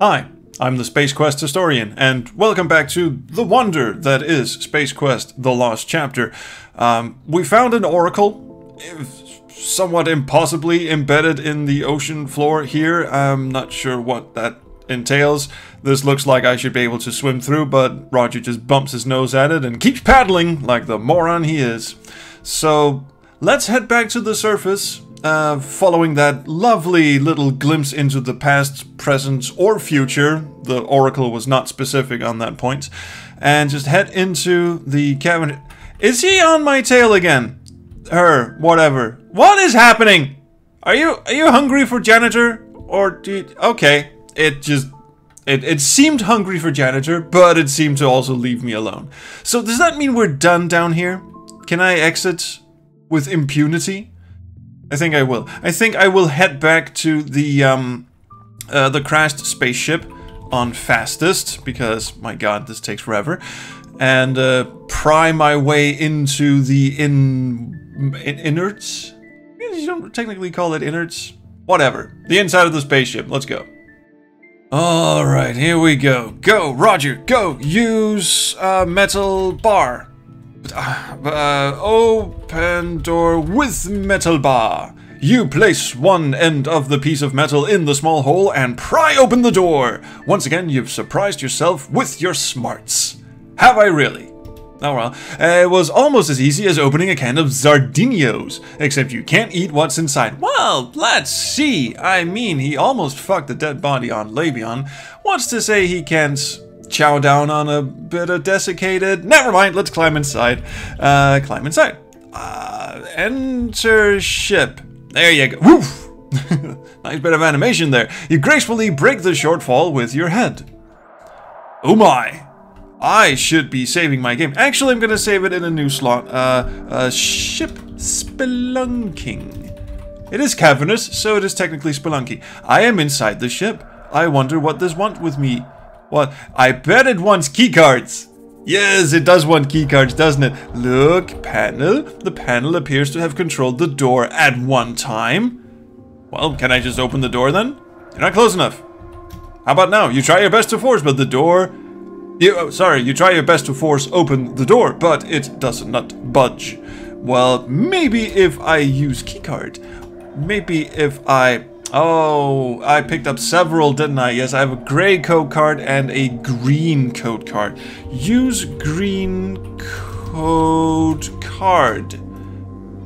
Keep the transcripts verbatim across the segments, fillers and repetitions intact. Hi, I'm the Space Quest Historian, and welcome back to the wonder that is Space Quest: The Lost Chapter. Um, we found an oracle, somewhat impossibly embedded in the ocean floor here. I'm not sure what that entails. This looks like I should be able to swim through, but Roger just bumps his nose at it and keeps paddling like the moron he is. So let's head back to the surface. Uh, following that lovely little glimpse into the past, present, or future, the oracle was not specific on that point, and just head into the cabinet. Is he on my tail again? Her, whatever. What is happening? Are you are you hungry for janitor? Or do you, okay? It just it it seemed hungry for janitor, but it seemed to also leave me alone. So does that mean we're done down here? Can I exit with impunity? I think I will. I think I will head back to the um, uh, the crashed spaceship on fastest, because my god, this takes forever, and uh, pry my way into the in, in innards. You don't technically call it innards. Whatever. The inside of the spaceship. Let's go. All right, here we go. Go, Roger. Go. Use uh, metal bar. Uh, open door with metal bar. You place one end of the piece of metal in the small hole and pry open the door. Once again, you've surprised yourself with your smarts. Have I really? Oh well. Uh, it was almost as easy as opening a can of Zardinos, except you can't eat what's inside. Well, let's see. I mean, he almost fucked the dead body on Labion. What's to say he can't chow down on a bit of desiccated? Never mind, let's climb inside. Uh, climb inside. Uh, enter ship. There you go. Woof! Nice bit of animation there. You gracefully break the shortfall with your head. Oh my! I should be saving my game. Actually, I'm gonna save it in a new slot. Uh, uh ship spelunking. It is cavernous, so it is technically spelunky. I am inside the ship. I wonder what this want with me. What? I bet it wants keycards! Yes, it does want keycards, doesn't it? Look, panel. The panel appears to have controlled the door at one time. Well, can I just open the door then? You're not close enough. How about now? You try your best to force, but the door... You, oh, sorry, you try your best to force open the door, but it does not budge. Well, maybe if I use keycard. Maybe if I... Oh, I picked up several, didn't I? Yes, I have a gray code card and a green code card. Use green code card.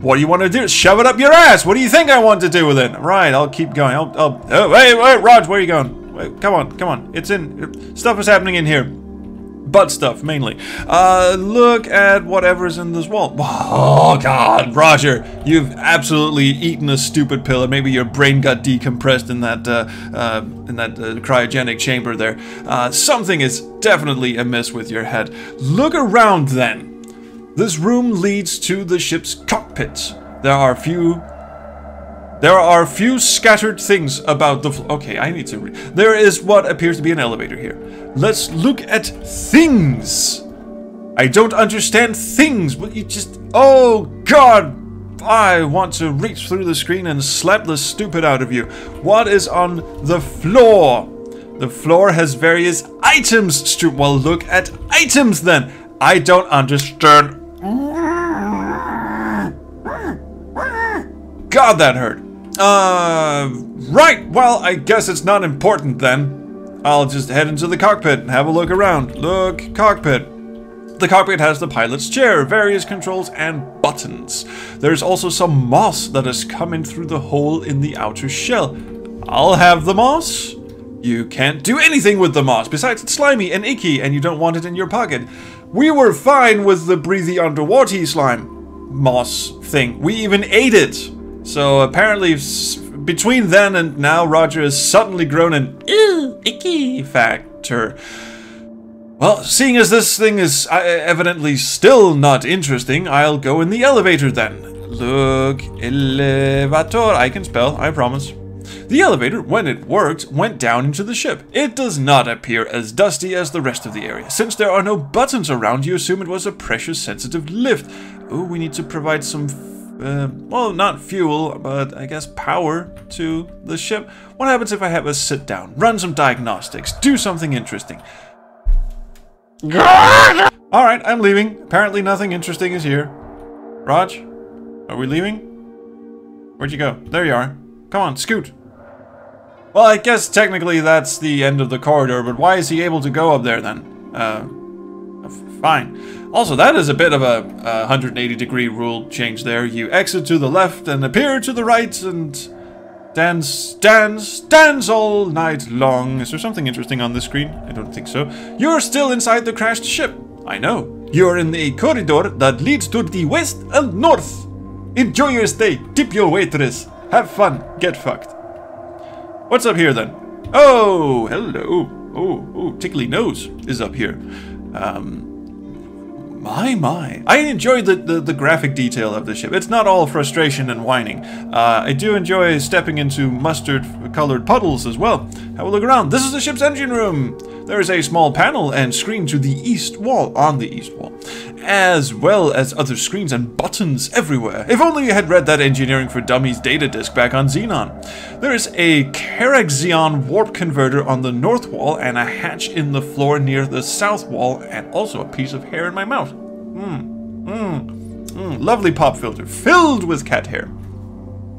What do you want to do? Shove it up your ass! What do you think I want to do with it? Right, I'll keep going. I'll, I'll, oh, hey, wait, Raj, where are you going? Wait, come on, come on. It's in... Stuff is happening in here. Butt stuff, mainly. Uh, look at whatever's in this wall. Oh, God, Roger. You've absolutely eaten a stupid pill, or maybe your brain got decompressed in that, uh, uh, in that uh, cryogenic chamber there. Uh, something is definitely amiss with your head. Look around, then. This room leads to the ship's cockpit. There are few... There are few scattered things about the floor. Okay, I need to read. There is what appears to be an elevator here. Let's look at things. I don't understand things, but you just... Oh, God! I want to reach through the screen and slap the stupid out of you. What is on the floor? The floor has various items. To... Well, look at items, then. I don't understand. God, that hurt. Uh, right, well, I guess it's not important then. I'll just head into the cockpit and have a look around. Look, cockpit. The cockpit has the pilot's chair, various controls, and buttons. There's also some moss that has come in through the hole in the outer shell. I'll have the moss. You can't do anything with the moss, besides it's slimy and icky, and you don't want it in your pocket. We were fine with the breathy underwater slime moss thing. We even ate it. So apparently, between then and now, Roger has suddenly grown an ew, icky factor. Well, seeing as this thing is evidently still not interesting, I'll go in the elevator then. Look, elevator. I can spell, I promise. The elevator, when it worked, went down into the ship. It does not appear as dusty as the rest of the area. Since there are no buttons around, you assume it was a pressure-sensitive lift. Oh, we need to provide some... uh, well, not fuel, but I guess power to the ship. What happens if I have a sit down, run some diagnostics, do something interesting? Alright, I'm leaving. Apparently nothing interesting is here. Raj, are we leaving? Where'd you go? There you are. Come on, scoot. Well, I guess technically that's the end of the corridor, but why is he able to go up there then? Uh, fine. Also, that is a bit of a uh, one hundred eighty degree rule change there. You exit to the left and appear to the right and dance, dance, dance all night long. Is there something interesting on this screen? I don't think so. You're still inside the crashed ship. I know. You're in a corridor that leads to the west and north. Enjoy your stay. Tip your waitress. Have fun. Get fucked. What's up here then? Oh, hello. Oh, oh, tickly nose is up here. Um, my, my. I enjoy the, the, the graphic detail of the ship. It's not all frustration and whining. Uh, I do enjoy stepping into mustard-colored puddles as well. Have a look around. This is the ship's engine room. There is a small panel and screen to the east wall, on the east wall, as well as other screens and buttons everywhere. If only you had read that Engineering for Dummies data disk back on Xenon. There is a Karexion warp converter on the north wall and a hatch in the floor near the south wall, and also a piece of hair in my mouth. Mmm, mmm, mmm, lovely pop filter filled with cat hair.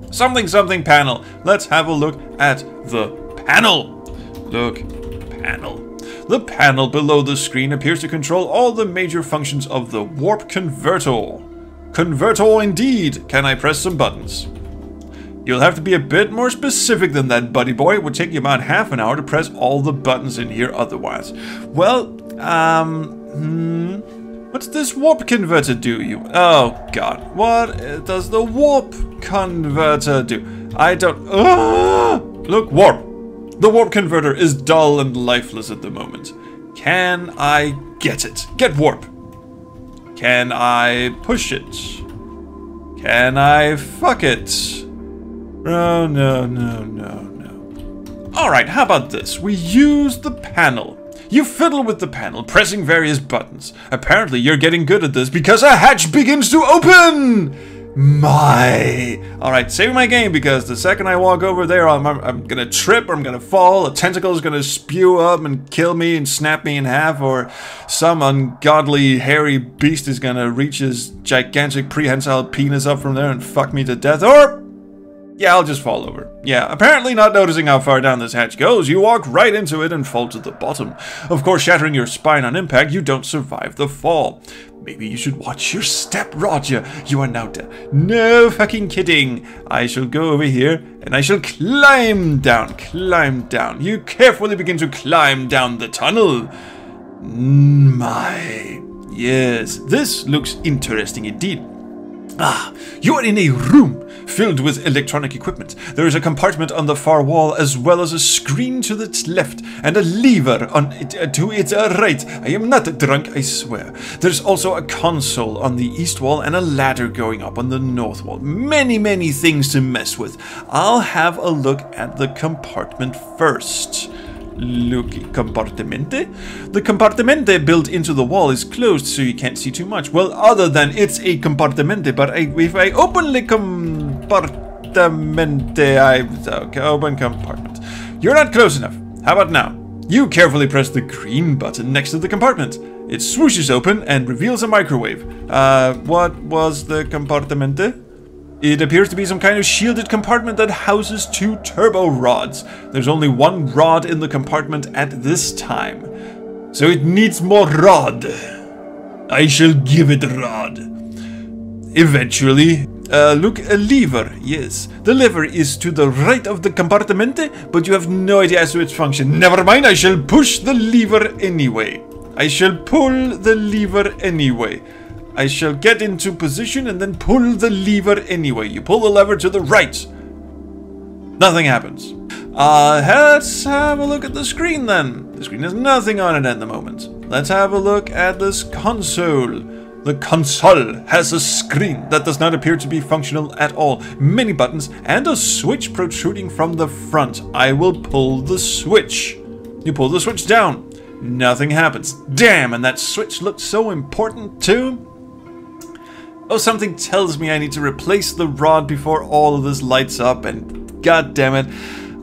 Something something panel. Let's have a look at the panel. Look, panel. The panel below the screen appears to control all the major functions of the warp converter. Converter indeed! Can I press some buttons? You'll have to be a bit more specific than that, buddy boy. It would take you about half an hour to press all the buttons in here otherwise. Well, um... Hmm, what's this warp converter do you? Oh, God. What does the warp converter do? I don't... Uh, look, warp! The warp converter is dull and lifeless at the moment. Can I get it? Get warp. Can I push it? Can I fuck it? Oh, no, no, no, no. All right, how about this? We use the panel. You fiddle with the panel, pressing various buttons. Apparently, you're getting good at this because a hatch begins to open. My! Alright, save my game, because the second I walk over there, I'm, I'm, I'm gonna trip, or I'm gonna fall, a tentacle is gonna spew up and kill me and snap me in half, or some ungodly hairy beast is gonna reach his gigantic prehensile penis up from there and fuck me to death, or... yeah, I'll just fall over. Yeah, apparently not noticing how far down this hatch goes, you walk right into it and fall to the bottom. Of course, shattering your spine on impact, you don't survive the fall. Maybe you should watch your step, Roger. You are now dead. No fucking kidding. I shall go over here and I shall climb down, climb down. You carefully begin to climb down the tunnel. My, yes, this looks interesting indeed. Ah, you are in a room filled with electronic equipment. There is a compartment on the far wall, as well as a screen to its left and a lever on it, uh, to its uh, right. I am not drunk, I swear. There's also a console on the east wall and a ladder going up on the north wall. Many, many things to mess with. I'll have a look at the compartment first. Look, compartimente. The compartimente built into the wall is closed, so you can't see too much. Well, other than it's a compartimente, but I, if I open the compartimente, I... okay, open compartment. You're not close enough. How about now? You carefully press the green button next to the compartment. It swooshes open and reveals a microwave. Uh, what was the compartimente? It appears to be some kind of shielded compartment that houses two turbo rods. There's only one rod in the compartment at this time, so it needs more rod. I shall give it rod. Eventually. Uh, look, a lever, yes. The lever is to the right of the compartimente, but you have no idea as to its function. Never mind, I shall push the lever anyway. I shall pull the lever anyway. I shall get into position and then pull the lever anyway. You pull the lever to the right. Nothing happens. Uh, let's have a look at the screen then. The screen has nothing on it at the moment. Let's have a look at this console. The console has a screen that does not appear to be functional at all. Many buttons and a switch protruding from the front. I will pull the switch. You pull the switch down. Nothing happens. Damn, and that switch looked so important too. Oh, something tells me I need to replace the rod before all of this lights up, and god damn it,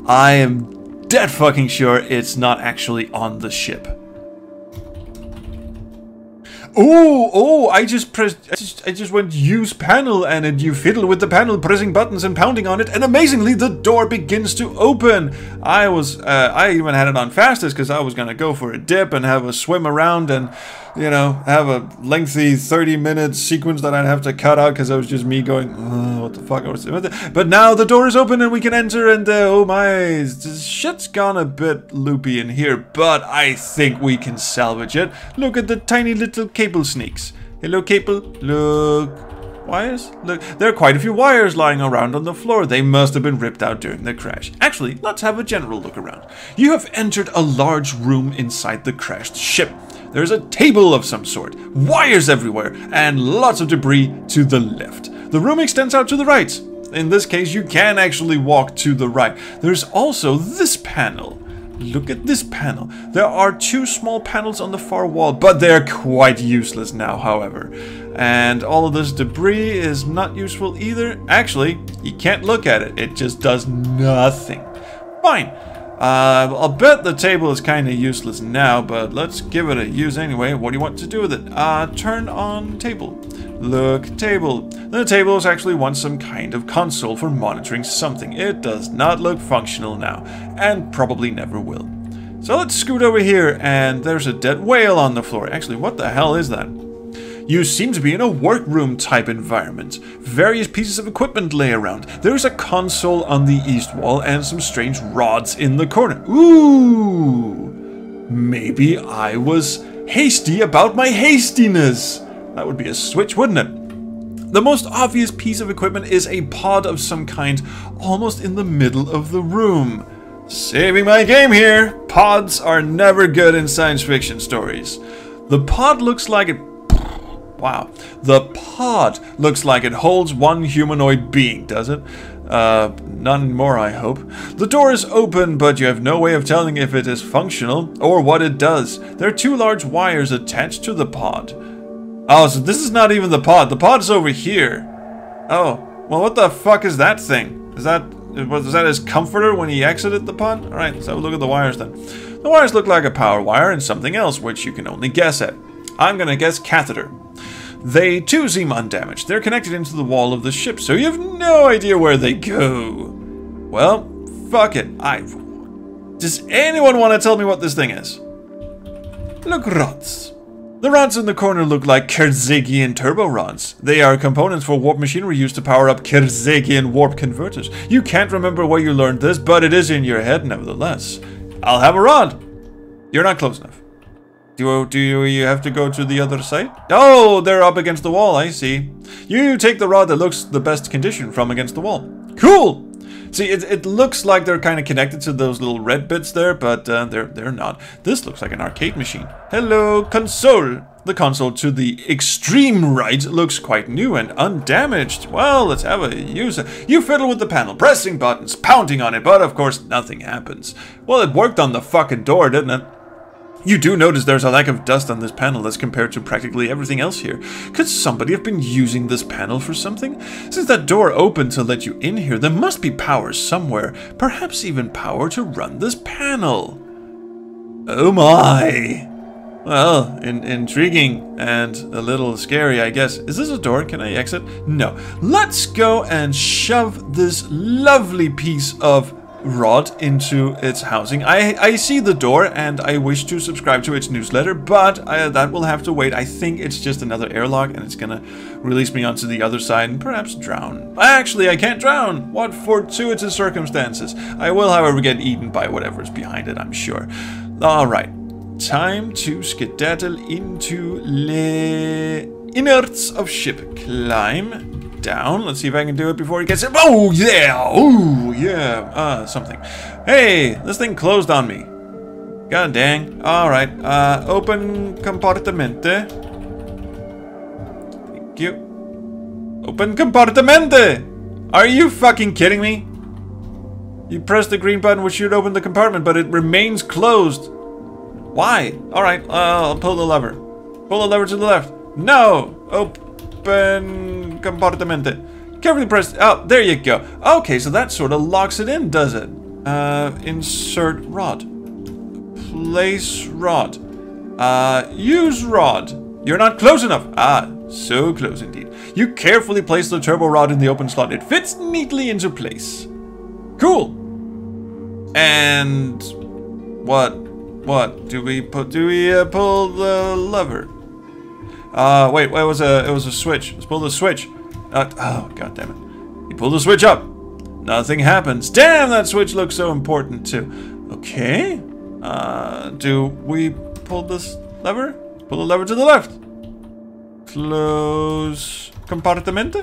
I am dead fucking sure it's not actually on the ship. Oh, oh, I just pressed, I just, I just went use panel, and it, you fiddle with the panel, pressing buttons and pounding on it, and amazingly the door begins to open. I was, uh, I even had it on fastest because I was going to go for a dip and have a swim around and, you know, have a lengthy thirty minute sequence that I'd have to cut out because I was just me going, oh, what the fuck, I was doing. But now the door is open and we can enter, and uh, oh my, shit's gone a bit loopy in here, but I think we can salvage it. Look at the tiny little cake. Cable sneaks. Hello, cable. Look. Wires? Look. There are quite a few wires lying around on the floor. They must have been ripped out during the crash. Actually, let's have a general look around. You have entered a large room inside the crashed ship. There's a table of some sort, wires everywhere, and lots of debris to the left. The room extends out to the right. In this case, you can actually walk to the right. There's also this panel. Look at this panel. There are two small panels on the far wall, but they're quite useless now, however. And all of this debris is not useful either. Actually, you can't look at it. It just does nothing. Fine. Uh, I'll bet the table is kind of useless now, but let's give it a use anyway. What do you want to do with it? Uh, turn on table. Look, table. The table was actually once some kind of console for monitoring something. It does not look functional now, and probably never will. So let's scoot over here, and there's a dead whale on the floor. Actually, what the hell is that? You seem to be in a workroom type environment. Various pieces of equipment lay around. There's a console on the east wall and some strange rods in the corner. Ooh! Maybe I was hasty about my hastiness. That would be a switch, wouldn't it? The most obvious piece of equipment is a pod of some kind, almost in the middle of the room. Saving my game here! Pods are never good in science fiction stories. The pod looks like it... Wow. The pod looks like it holds one humanoid being, does it? Uh, none more, I hope. The door is open, but you have no way of telling if it is functional or what it does. There are two large wires attached to the pod. Oh, so this is not even the pod. The pod's over here. Oh, well, what the fuck is that thing? Is that was that his comforter when he exited the pod? All right, let's have a look at the wires then. The wires look like a power wire and something else, which you can only guess at. I'm gonna guess catheter. They too seem undamaged. They're connected into the wall of the ship, so you have no idea where they go. Well, fuck it. I. Does anyone want to tell me what this thing is? Look, rods. The rods in the corner look like Kerzegian turbo rods. They are components for warp machinery used to power up Kerzegian warp converters. You can't remember where you learned this, but it is in your head nevertheless. I'll have a rod. You're not close enough. Do, do you have to go to the other side? Oh, they're up against the wall, I see. You take the rod that looks the best condition from against the wall. Cool! See, it, it looks like they're kind of connected to those little red bits there, but uh, they're, they're not. This looks like an arcade machine. Hello, console! The console to the extreme right looks quite new and undamaged. Well, let's have a use. You fiddle with the panel, pressing buttons, pounding on it, but of course nothing happens. Well, it worked on the fucking door, didn't it? You do notice there's a lack of dust on this panel as compared to practically everything else here. Could somebody have been using this panel for something? Since that door opened to let you in here, there must be power somewhere. Perhaps even power to run this panel. Oh my! Well, in intriguing and a little scary, I guess. Is this a door? Can I exit? No. Let's go and shove this lovely piece of rod into its housing. I, I see the door and I wish to subscribe to its newsletter, but I, that will have to wait. I think it's just another airlock and it's gonna release me onto the other side and perhaps drown. Actually, I can't drown! What fortuitous circumstances! I will, however, get eaten by whatever's behind it, I'm sure. Alright, time to skedaddle into the innards of ship. Climb down. Let's see if I can do it before he gets it. Oh, yeah! Oh, yeah! Uh, something. Hey, this thing closed on me. God dang. Alright. Uh, open compartimente. Thank you. Open compartimente! Are you fucking kidding me? You press the green button, which should open the compartment, but it remains closed. Why? Alright, uh, I'll pull the lever. Pull the lever to the left. No! Open... compartment. Carefully press... Oh, there you go. Okay, so that sort of locks it in, does it? Uh, insert rod. Place rod. Uh, use rod. You're not close enough. Ah, so close indeed. You carefully place the turbo rod in the open slot. It fits neatly into place. Cool. And... What? What? Do we put? Do we uh, pull the lever? Uh, wait, wait, it was a, it was a switch. Let's pull the switch. Uh, oh, god damn it. You pull the switch up. Nothing happens. Damn, that switch looks so important too. Okay. Uh, do we pull this lever? Pull the lever to the left. Close compartment.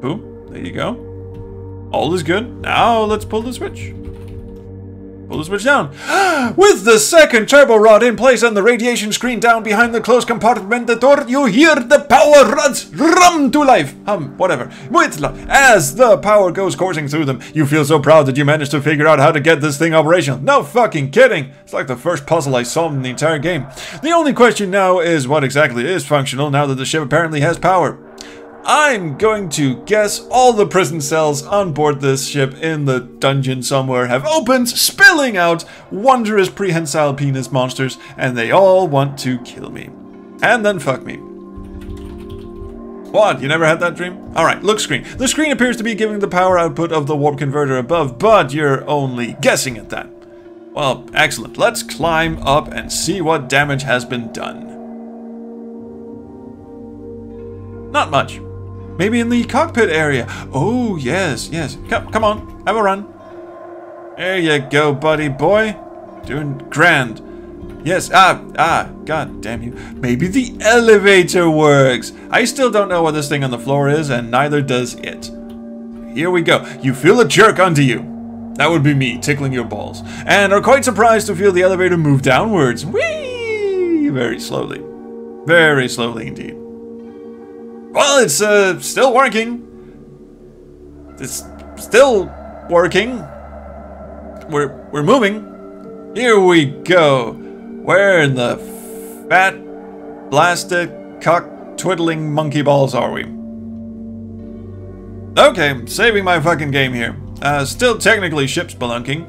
Boom. There you go. All is good. Now let's pull the switch. Pull the switch down. With the second turbo rod in place and the radiation screen down behind the closed compartment door, you hear the power rods rum to life. Hum, whatever. As the power goes coursing through them, you feel so proud that you managed to figure out how to get this thing operational. No fucking kidding. It's like the first puzzle I solved in the entire game. The only question now is what exactly is functional now that the ship apparently has power. I'm going to guess all the prison cells on board this ship in the dungeon somewhere have opened, spilling out wondrous prehensile penis monsters, and they all want to kill me. And then fuck me. What? You never had that dream? Alright, look screen. The screen appears to be giving the power output of the warp converter above, but you're only guessing at that. Well, excellent. Let's climb up and see what damage has been done. Not much. Maybe in the cockpit area. Oh, yes, yes. Come, come on. Have a run. There you go, buddy boy. Doing grand. Yes. Ah, ah. God damn you. Maybe the elevator works. I still don't know what this thing on the floor is, and neither does it. Here we go. You feel a jerk under you. That would be me, tickling your balls. And are quite surprised to feel the elevator move downwards. Whee! Very slowly. Very slowly indeed. Well, it's uh, still working. It's still working. We're we're moving. Here we go. Where in the fat, blasted, cock-twiddling monkey balls are we? Okay, I'm saving my fucking game here. Uh, still technically ship spelunking.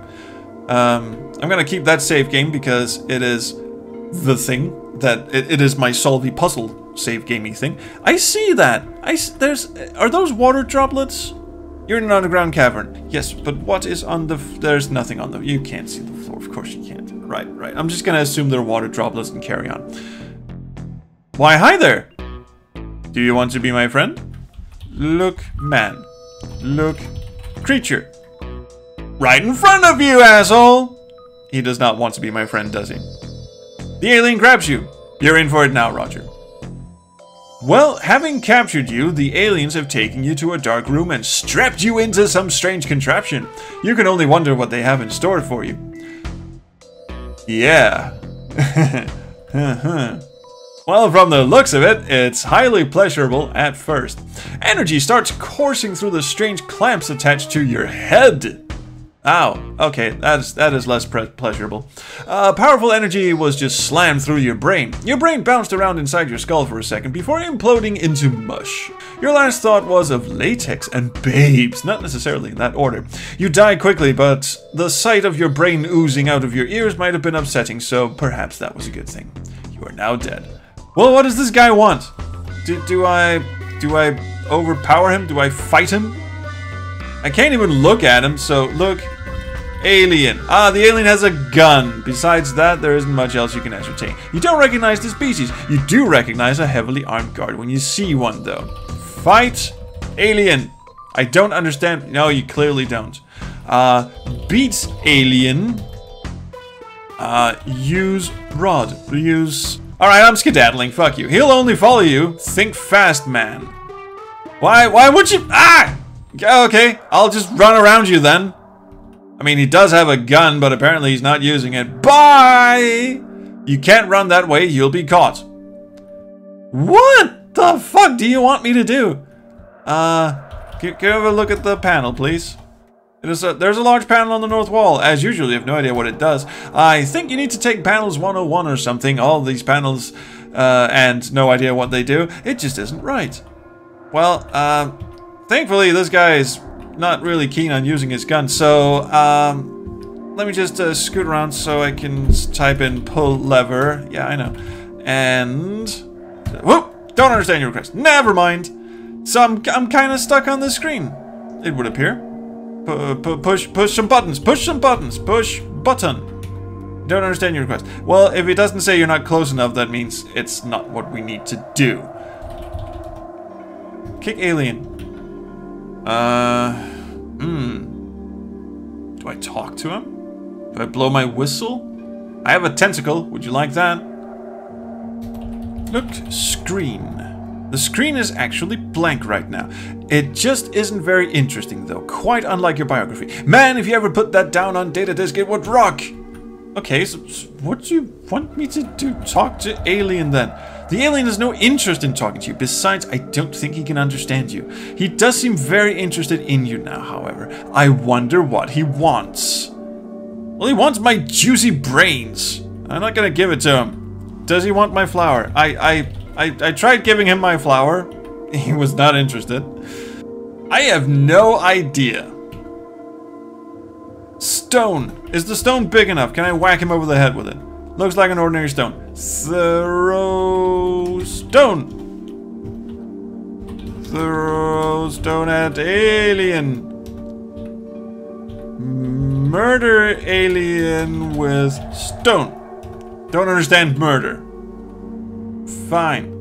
Um, I'm gonna keep that save game because it is the thing that it, it is my solvey puzzle. Save gamey thing. I see that. I s there's are those water droplets? You're in an underground cavern. Yes, but what is on the? F there's nothing on the. You can't see the floor. Of course you can't. Right, right. I'm just gonna assume they're water droplets and carry on. Why, hi there. Do you want to be my friend? Look, man. Look, creature. Right in front of you, asshole. He does not want to be my friend, does he? The alien grabs you. You're in for it now, Roger. Well, having captured you, the aliens have taken you to a dark room and strapped you into some strange contraption. You can only wonder what they have in store for you. Yeah. Well, from the looks of it, it's highly pleasurable at first. Energy starts coursing through the strange clamps attached to your head. Ow, okay, that is, that is less pleasurable. Uh, powerful energy was just slammed through your brain. Your brain bounced around inside your skull for a second before imploding into mush. Your last thought was of latex and babes, not necessarily in that order. You die quickly, but the sight of your brain oozing out of your ears might have been upsetting, so perhaps that was a good thing. You are now dead. Well, what does this guy want? Do, do I... do I overpower him? Do I fight him? I can't even look at him, so look. Alien. Ah, the alien has a gun. Besides that, there isn't much else you can ascertain. You don't recognize the species. You do recognize a heavily armed guard when you see one, though. Fight alien. I don't understand. No, you clearly don't. Uh, beats alien. Uh, use rod. Use... Alright, I'm skedaddling. Fuck you. He'll only follow you. Think fast, man. Why, why would you... Ah! Okay, I'll just run around you then. I mean, he does have a gun, but apparently he's not using it. Bye! You can't run that way, you'll be caught. What the fuck do you want me to do? Uh, can, can you have a look at the panel, please? It is a, there's a large panel on the north wall. As usual, you have no idea what it does. I think you need to take panels one oh one or something. All these panels, uh, and no idea what they do. It just isn't right. Well, um, thankfully this guy is not really keen on using his gun, so um, let me just uh, scoot around so I can type in pull lever. Yeah, I know. And whoop! Don't understand your request. Never mind. So I'm I'm kind of stuck on the screen. It would appear. P p push push some buttons. Push some buttons. Push button. Don't understand your request. Well, if it doesn't say you're not close enough, that means it's not what we need to do. Kick alien. Uh, hmm. Do I talk to him? Do I blow my whistle? I have a tentacle. Would you like that? Look, screen. The screen is actually blank right now. It just isn't very interesting, though. Quite unlike your biography. Man, if you ever put that down on data disk, it would rock. Okay, so what do you want me to do? Talk to alien then. The alien has no interest in talking to you. Besides, I don't think he can understand you. He does seem very interested in you now, however. I wonder what he wants. Well, he wants my juicy brains. I'm not gonna give it to him. Does he want my flower? I, I, I, I tried giving him my flower. He was not interested. I have no idea. Stone. Is the stone big enough? Can I whack him over the head with it? Looks like an ordinary stone. Throw stone. Throw stone at alien. Murder alien with stone. Don't understand murder. Fine.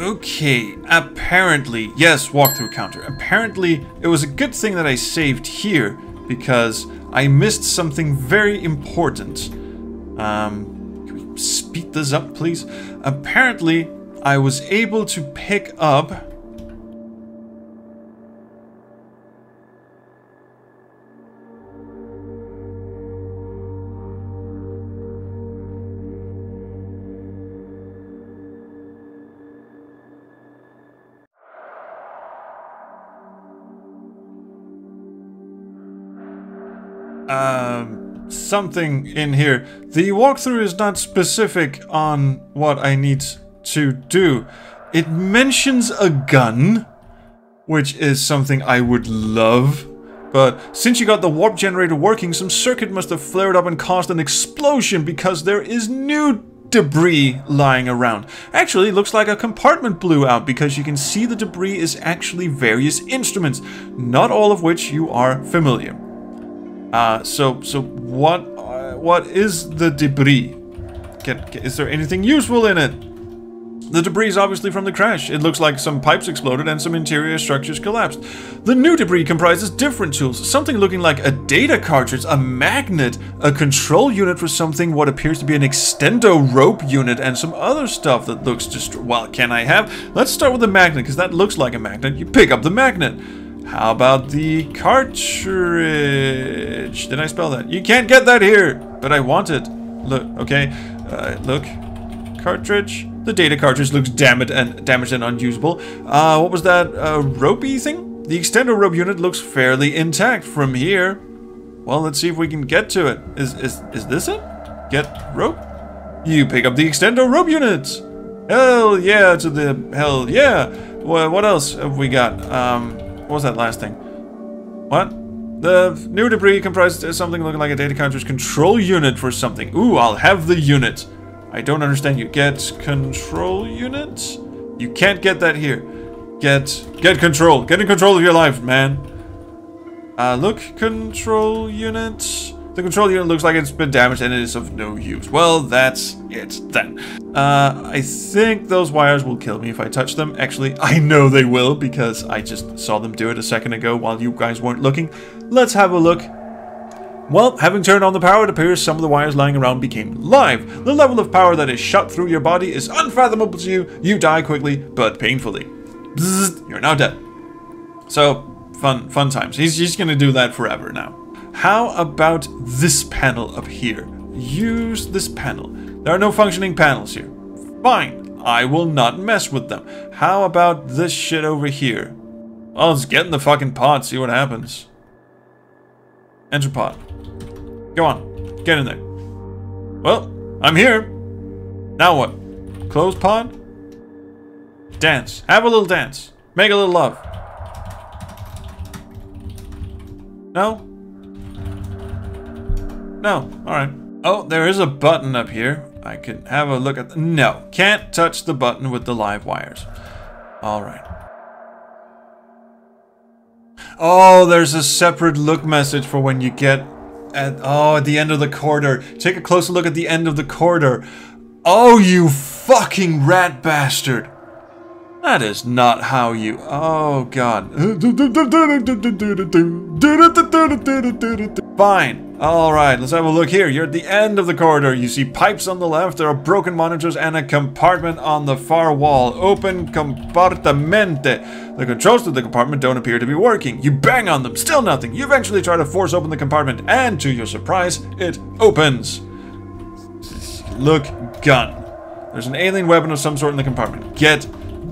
Okay, apparently, yes, walkthrough counter. Apparently, it was a good thing that I saved here, because I missed something very important. Um, can we speed this up, please? Apparently, I was able to pick up... Um, something in here. The walkthrough is not specific on what I need to do. It mentions a gun, which is something I would love. But since you got the warp generator working, some circuit must have flared up and caused an explosion because there is new debris lying around. Actually, it looks like a compartment blew out because you can see the debris is actually various instruments, not all of which you are familiar. Uh, so, so what, uh, what is the debris? Can, can, is there anything useful in it? The debris is obviously from the crash. It looks like some pipes exploded and some interior structures collapsed. The new debris comprises different tools. Something looking like a data cartridge, a magnet, a control unit for something, what appears to be an extendo rope unit, and some other stuff that looks just... Well, can I have? Let's start with the magnet, because that looks like a magnet. You pick up the magnet. How about the cartridge? Did I spell that? You can't get that here, but I want it. Look, okay, uh, look, cartridge. The data cartridge looks damaged and damaged and unusable. Uh, what was that uh, ropey thing? The extendo rope unit looks fairly intact from here. Well, let's see if we can get to it. Is is is this it? Get rope. You pick up the extendo rope unit. Hell yeah to the hell yeah. Well, what else have we got? Um. What was that last thing? What? The new debris comprised something looking like a data cartridge control unit for something. Ooh, I'll have the unit. I don't understand you. Get control unit? You can't get that here. Get... Get control. Get in control of your life, man. Uh, look, control unit. The control unit looks like it's been damaged and it is of no use. Well, that's it then. Uh, I think those wires will kill me if I touch them. Actually, I know they will because I just saw them do it a second ago while you guys weren't looking. Let's have a look. Well, having turned on the power, it appears some of the wires lying around became live. The level of power that is shot through your body is unfathomable to you. You die quickly, but painfully. Bzzz, you're now dead. So, fun, fun times. He's just gonna do that forever now. How about this panel up here? Use this panel. There are no functioning panels here. Fine, I will not mess with them. How about this shit over here? Well, let's get in the fucking pod, see what happens. Enter pod. Go on, get in there. Well, I'm here. Now what? Close pod. Dance. Have a little dance. Make a little love. No? No. Alright. Oh, there is a button up here. I can have a look at the... No. Can't touch the button with the live wires. Alright. Oh, there's a separate look message for when you get at... Oh, at the end of the corridor. Take a closer look at the end of the corridor. Oh, you fucking rat bastard. That is not how you... Oh, God. Fine. All right, let's have a look here. You're at the end of the corridor. You see pipes on the left. There are broken monitors and a compartment on the far wall. Open compartamente. The controls to the compartment don't appear to be working. You bang on them. Still nothing. You eventually try to force open the compartment. And to your surprise, it opens. Look, gun. There's an alien weapon of some sort in the compartment. Get...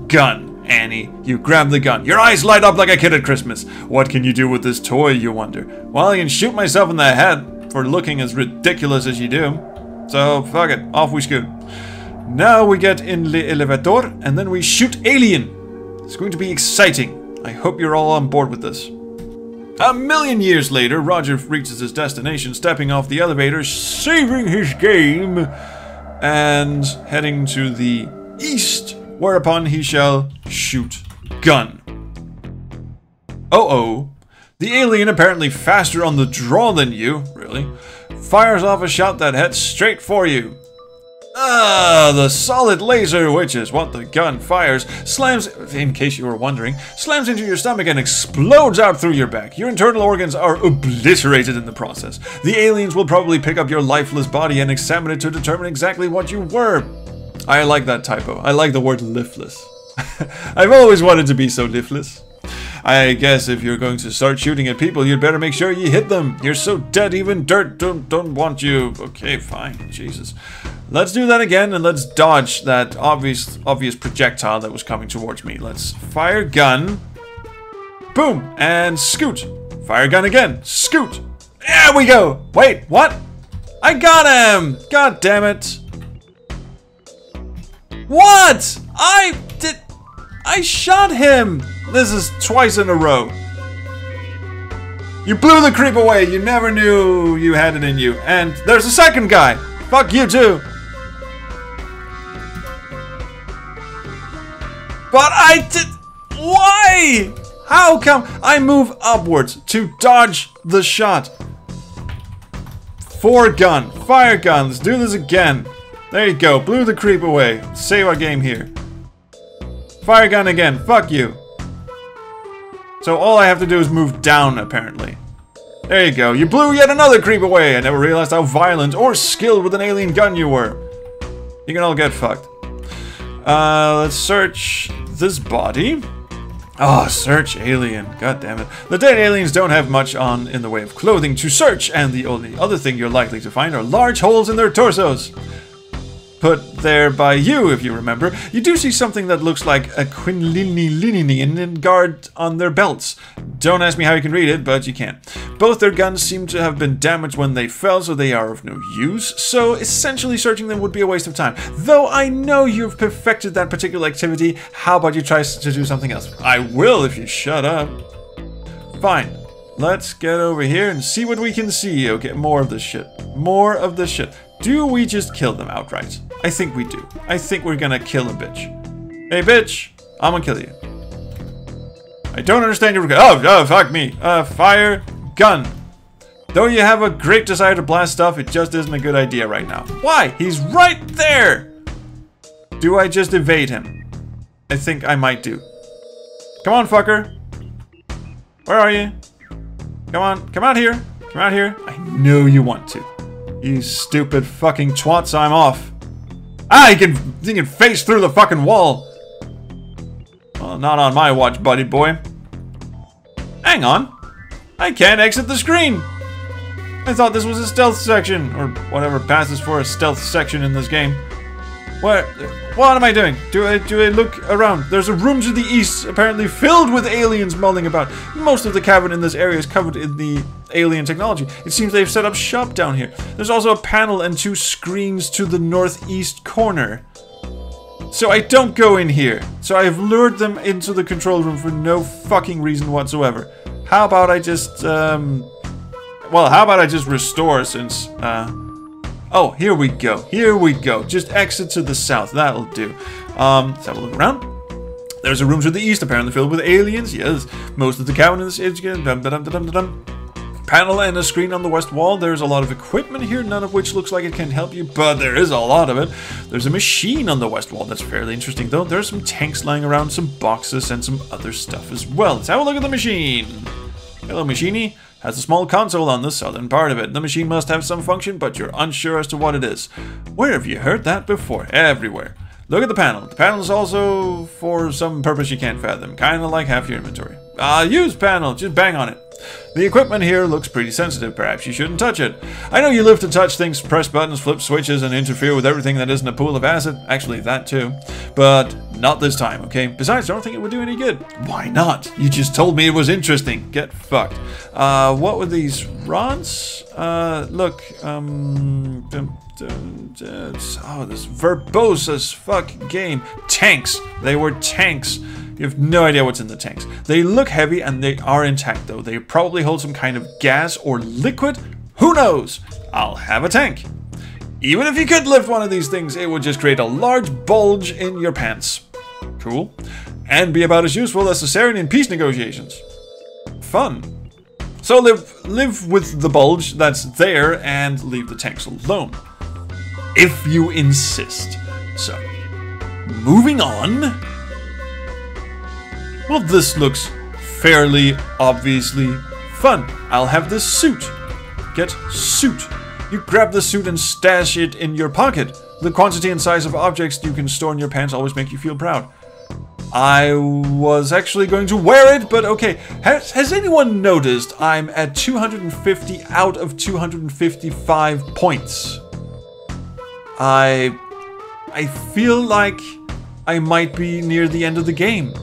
gun, Annie. You grab the gun. Your eyes light up like a kid at Christmas. What can you do with this toy, you wonder? Well, I can shoot myself in the head for looking as ridiculous as you do. So, fuck it. Off we scoot. Now we get in the elevator, and then we shoot alien. It's going to be exciting. I hope you're all on board with this. A million years later, Roger reaches his destination, stepping off the elevator, saving his game, and heading to the east. Whereupon he shall shoot gun. Uh-oh. The alien, apparently faster on the draw than you, really, fires off a shot that heads straight for you. Ah, the solid laser, which is what the gun fires, slams, in case you were wondering, slams into your stomach and explodes out through your back. Your internal organs are obliterated in the process. The aliens will probably pick up your lifeless body and examine it to determine exactly what you were. I like that typo. I like the word lifeless. I've always wanted to be so lifeless. I guess if you're going to start shooting at people, you'd better make sure you hit them. You're so dead, even dirt don't, don't want you. Okay, fine. Jesus. Let's do that again, and let's dodge that obvious, obvious projectile that was coming towards me. Let's fire gun. Boom. And scoot. Fire gun again. Scoot. There we go. Wait, what? I got him. God damn it. What? I did... I shot him! This is twice in a row. You blew the creep away. You never knew you had it in you. And there's a second guy. Fuck you too. But I did... Why? How come I move upwards to dodge the shot? Four gun. Fire gun. Let's do this again. There you go, blew the creep away. Save our game here. Fire gun again, fuck you. So all I have to do is move down, apparently. There you go, you blew yet another creep away. I never realized how violent or skilled with an alien gun you were. You can all get fucked. Uh, let's search this body. Oh, search alien. God damn it. The dead aliens don't have much on in the way of clothing to search, and the only other thing you're likely to find are large holes in their torsos. Put there by you, if you remember. You do see something that looks like a Quinlinian guard on their belts. Don't ask me how you can read it, but you can. Both their guns seem to have been damaged when they fell, so they are of no use, so essentially searching them would be a waste of time. Though I know you've perfected that particular activity, how about you try to do something else? I will if you shut up. Fine. Let's get over here and see what we can see. Okay, more of this shit. More of this shit. Do we just kill them outright? I think we do. I think we're gonna kill a bitch. Hey, bitch! I'm gonna kill you. I don't understand your... Oh, oh, fuck me. Uh, fire gun. Though you have a great desire to blast stuff, it just isn't a good idea right now. Why? He's right there! Do I just evade him? I think I might do. Come on, fucker. Where are you? Come on. Come out here. Come out here. I know you want to. You stupid fucking twats, I'm off. Ah, you can, you can face through the fucking wall. Well, not on my watch, buddy boy. Hang on. I can't exit the screen. I thought this was a stealth section, or whatever passes for a stealth section in this game. Where, what am I doing? Do I, do I look around? There's a room to the east, apparently filled with aliens mulling about. Most of the cavern in this area is covered in the alien technology. It seems they've set up shop down here. There's also a panel and two screens to the northeast corner. So I don't go in here. So I've lured them into the control room for no fucking reason whatsoever. How about I just, um... Well, how about I just restore since, uh... Oh, here we go. Here we go. Just exit to the south. That'll do. Um, let's have a look around. There's a room to the east, apparently filled with aliens. Yes, most of the cabinets. Panel and a screen on the west wall. There's a lot of equipment here, none of which looks like it can help you, but there is a lot of it. There's a machine on the west wall. That's fairly interesting, though. There's some tanks lying around, some boxes, and some other stuff as well. Let's have a look at the machine. Hello, machiney. Has a small console on the southern part of it. The machine must have some function, but you're unsure as to what it is. Where have you heard that before? Everywhere. Look at the panel. The panel is also for some purpose you can't fathom. Kind of like half your inventory. Ah, uh, use panel. Just bang on it. The equipment here looks pretty sensitive. Perhaps you shouldn't touch it. I know you live to touch things, press buttons, flip switches, and interfere with everything that isn't a pool of acid. Actually, that too. But not this time, okay? Besides, I don't think it would do any good. Why not? You just told me it was interesting. Get fucked. Uh, what were these rods? Uh, look, um... Oh, this verbose as fuck game. Tanks. They were tanks. You have no idea what's in the tanks. They look heavy and they are intact, though. They probably hold some kind of gas or liquid. Who knows? I'll have a tank. Even if you could lift one of these things, it would just create a large bulge in your pants. Cool. And be about as useful as the Serenian peace negotiations. Fun. So live, live with the bulge that's there and leave the tanks alone. If you insist. So, moving on. Well, this looks fairly obviously fun. I'll have this suit. Get suit. You grab the suit and stash it in your pocket. The quantity and size of objects you can store in your pants always make you feel proud. I was actually going to wear it, but okay. Has, has anyone noticed I'm at two hundred fifty out of two hundred fifty-five points? I... I feel like I might be near the end of the game.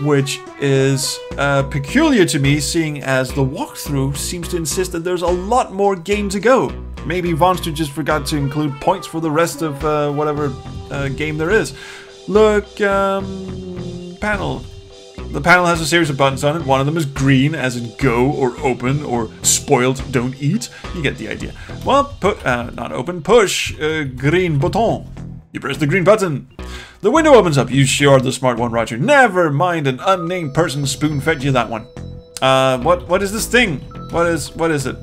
Which is uh, peculiar to me, seeing as the walkthrough seems to insist that there's a lot more game to go. Maybe Vonster just forgot to include points for the rest of uh, whatever uh, game there is. Look, um, panel. The panel has a series of buttons on it. One of them is green, as in go, or open, or spoiled, don't eat. You get the idea. Well, put, uh, not open, push, uh, green button. You press the green button. The window opens up. You sure are the smart one, Roger. Never mind, an unnamed person spoon-fed you that one. Uh, what, what is this thing? What is, what is it?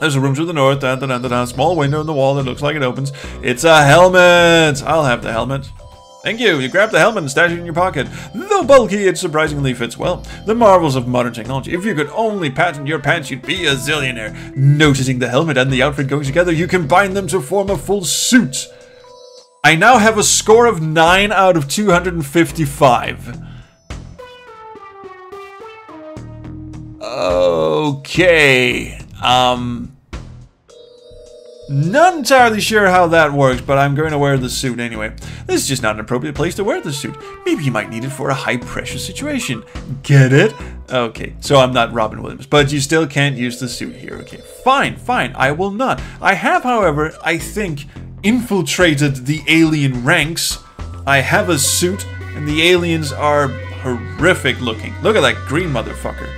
There's a room to the north. Da, da, da, da, da. Small window in the wall that looks like it opens. It's a helmet. I'll have the helmet. Thank you. You grab the helmet and stash it in your pocket. Though bulky, it surprisingly fits well. The marvels of modern technology. If you could only patent your pants, you'd be a zillionaire. Noticing the helmet and the outfit going together, you combine them to form a full suit. I now have a score of nine out of two hundred fifty-five. Okay. Um, not entirely sure how that works, but I'm going to wear the suit anyway. This is just not an appropriate place to wear the suit. Maybe you might need it for a high-pressure situation. Get it? Okay, so I'm not Robin Williams, but you still can't use the suit here. Okay, fine, fine, I will not. I have, however, I think... infiltrated the alien ranks. I have a suit, and the aliens are horrific looking. Look at that green motherfucker.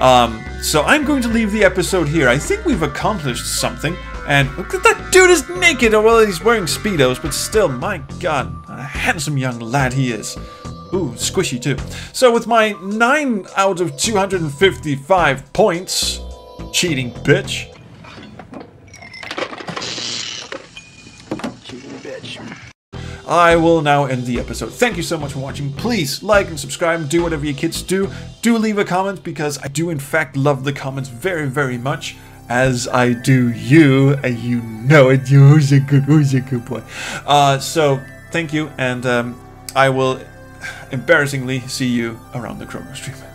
Um, so I'm going to leave the episode here. I think we've accomplished something. And look at that dude is naked. Oh, well, he's wearing Speedos, but still, my God, a handsome young lad he is. Ooh, squishy too. So with my nine out of two hundred fifty-five points, cheating bitch. I will now end the episode. Thank you so much for watching. Please like and subscribe and do whatever your kids do. Do leave a comment because I do in fact love the comments very, very much. As I do you, and you know it. Who's a good, who's a good boy. Uh, so, thank you, and um, I will embarrassingly see you around the Chrono Stream.